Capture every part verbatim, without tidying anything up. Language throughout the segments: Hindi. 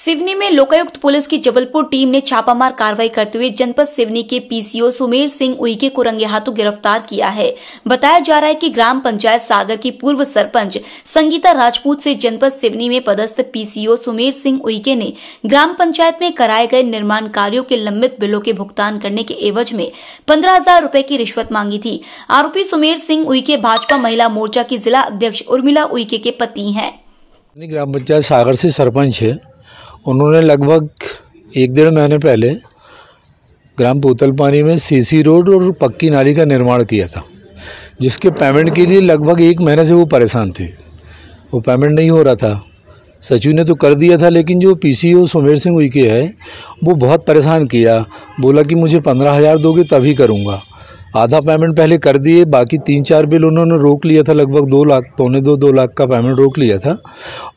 सिवनी में लोकायुक्त पुलिस की जबलपुर टीम ने छापामार कार्रवाई करते हुए जनपद सिवनी के पीसीओ सुमेर सिंह उइके को रंगे हाथों गिरफ्तार किया है। बताया जा रहा है कि ग्राम पंचायत सागर की पूर्व सरपंच संगीता राजपूत से जनपद सिवनी में पदस्थ पीसीओ सुमेर सिंह उइके ने ग्राम पंचायत में कराए गए निर्माण कार्यों के लंबित बिलों के भुगतान करने के एवज में पंद्रह हजार रूपये की रिश्वत मांगी थी। आरोपी सुमेर सिंह उइके भाजपा महिला मोर्चा की जिला अध्यक्ष उर्मिला उइके के पति हैं। ग्राम पंचायत सागर से सरपंच है। उन्होंने लगभग एक डेढ़ महीने पहले ग्राम पोतलपानी में सीसी रोड और पक्की नाली का निर्माण किया था, जिसके पेमेंट के लिए लगभग एक महीने से वो परेशान थे। वो पेमेंट नहीं हो रहा था। सचिव ने तो कर दिया था, लेकिन जो पीसीओ सुमेर सिंह उइके है वो बहुत परेशान किया। बोला कि मुझे पंद्रह हज़ार दोगे तभी करूँगा। आधा पेमेंट पहले कर दिए, बाकी तीन चार बिल उन्होंने रोक लिया था। लगभग दो लाख पौने दो दो लाख का पेमेंट रोक लिया था।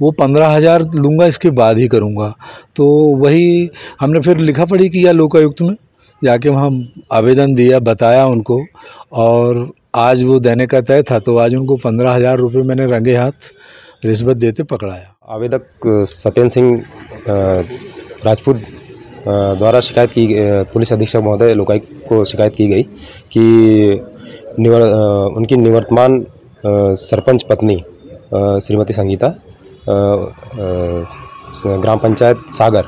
वो पंद्रह हज़ार लूँगा, इसके बाद ही करूँगा। तो वही हमने फिर लिखा पढ़ी किया लोकायुक्त में जाके, वहाँ आवेदन दिया, बताया उनको, और आज वो देने का तय था। तो आज उनको पंद्रह हज़ार रुपये मैंने रंगे हाथ रिश्वत देते पकड़ाया। आवेदक सत्येंद्र सिंह राजपूत द्वारा शिकायत की, पुलिस अधीक्षक महोदय लोकायुक्त को शिकायत की गई कि निवर, उनकी निवर्तमान सरपंच पत्नी श्रीमती संगीता ग्राम पंचायत सागर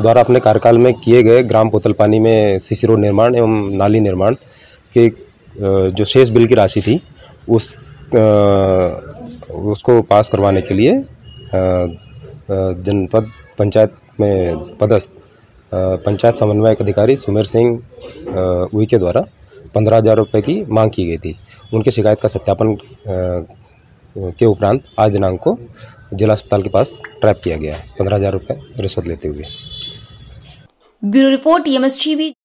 द्वारा अपने कार्यकाल में किए गए ग्राम पोतलपानी में सीसी रोड निर्माण एवं नाली निर्माण के जो शेष बिल की राशि थी उस उसको पास करवाने के लिए जनपद पंचायत में पदस्थ पंचायत समन्वयक अधिकारी सुमेर सिंह उइके द्वारा पंद्रह हज़ार रुपये की मांग की गई थी। उनकी शिकायत का सत्यापन के उपरांत आज दिनांक को जिला अस्पताल के पास ट्रैप किया गया है, पंद्रह हज़ार रुपये रिश्वत लेते हुए। Bureau report.